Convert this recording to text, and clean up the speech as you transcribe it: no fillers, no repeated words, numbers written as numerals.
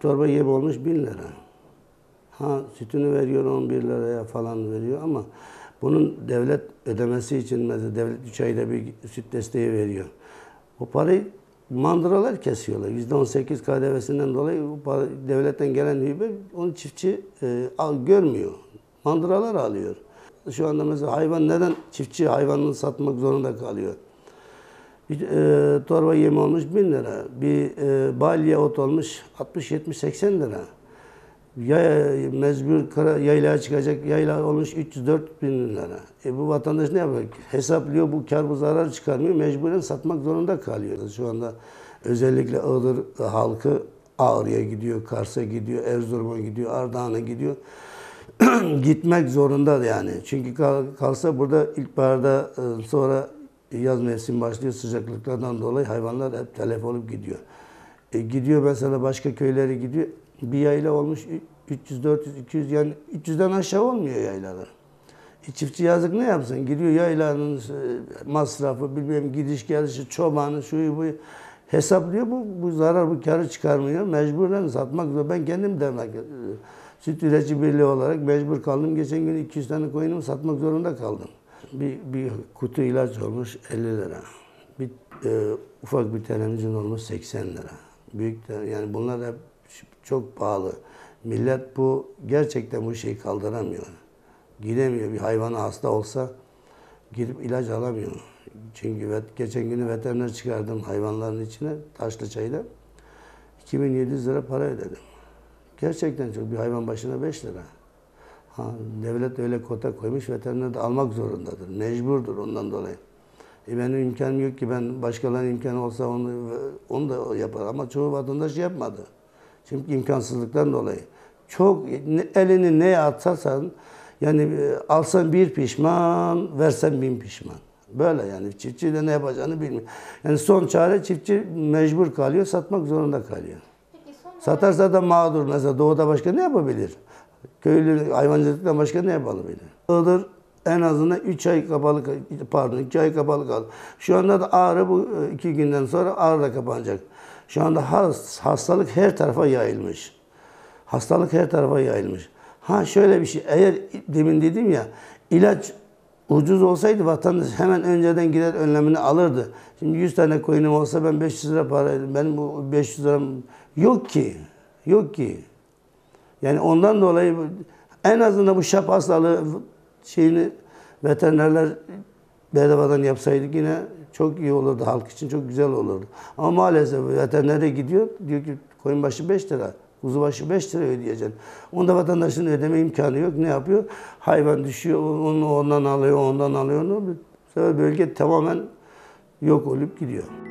torba yem olmuş 1 lira. Ha sütünü veriyor 11 liraya falan veriyor ama bunun devlet ödemesi için mesela devlet 3 ayda bir süt desteği veriyor. O parayı mandıralar kesiyorlar. %18 KDV'sinden dolayı bu para, devletten gelen hibe onu çiftçi görmüyor. Mandıralar alıyor. Şu anda mesela hayvan neden çiftçi hayvanını satmak zorunda kalıyor? Bir torba yem olmuş 1000 lira. Bir balye ot olmuş 60-70-80 lira. Mecbur yaylaya çıkacak yayla olmuş 300-400 bin lira. Bu vatandaş ne yapacak? Hesaplıyor, bu kar bu zarar çıkarmıyor, mecburen satmak zorunda kalıyor. Şu anda özellikle Iğdır halkı Ağrı'ya gidiyor, Kars'a gidiyor, Erzurum'a gidiyor, Ardahan'a gidiyor. Gitmek zorunda yani. Çünkü kalsa burada ilkbaharda sonra yaz mevsim başlıyor, sıcaklıklardan dolayı hayvanlar hep telef olup gidiyor. Gidiyor mesela başka köylere gidiyor. Bir yayla olmuş 300-400-200 yani 300'den aşağı olmuyor yaylalar. Çiftçi yazık ne yapsın? Gidiyor yaylanın masrafı, bilmem gidiş gelişi, çobanı, şuyu buyu hesaplıyor. Bu zarar, bu karı çıkarmıyor. Mecburen satmak zorunda. Ben kendim dernek süt üretici birliği olarak mecbur kaldım. Geçen gün 200 tane koyunumu satmak zorunda kaldım. Bir kutu ilaç olmuş 50 lira. Ufak bir televizyon olmuş 80 lira. Büyük yani bunlar hep çok pahalı. Millet bu gerçekten bu şeyi kaldıramıyor. Gidemiyor. Bir hayvan hasta olsa gidip ilaç alamıyor. Çünkü geçen günü veteriner çıkardım hayvanların içine Taşlıçay'da. 2700 lira para ödedim. Gerçekten çok. Bir hayvan başına 5 lira. Ha, devlet öyle kota koymuş, veteriner de almak zorundadır. Mecburdur ondan dolayı. Benim imkanım yok ki ben başkalarının imkanı olsa onu da yapar ama çoğu vatandaş yapmadı. Çünkü imkansızlıktan dolayı. Çok elini neye atarsan, yani alsan bir pişman, versen 1000 pişman. Böyle yani çiftçi de ne yapacağını bilmiyor. Yani son çare çiftçi mecbur kalıyor, satmak zorunda kalıyor. Peki, satarsa da mağdur. Mesela doğuda başka ne yapabilir? Köylü hayvancılıkla başka ne yapabilir? Iğdır en azından 3 ay kapalı, pardon 2 ay kapalı kaldı. Şu anda da Ağrı bu 2 günden sonra Ağrı da kapanacak. Şu anda hastalık her tarafa yayılmış. Hastalık her tarafa yayılmış. Ha şöyle bir şey, eğer demin dedim ya, ilaç ucuz olsaydı vatandaş hemen önceden gider önlemini alırdı. Şimdi 100 tane koyunum olsa ben 500 lira paraydım. Benim bu 500 liram yok ki. Yok ki. Yani ondan dolayı en azından bu şap hastalığı şeyini veterinerler bedavadan yapsaydık yine çok iyi olurdu, halk için çok güzel olurdu. Ama maalesef veterinere gidiyor, diyor ki koyun başı 5 lira, kuzu başı 5 lira ödeyeceksin. Onda vatandaşın ödeme imkanı yok. Ne yapıyor? Hayvan düşüyor, onu ondan alıyor, ondan alıyor. Bu sefer bölge tamamen yok olup gidiyor.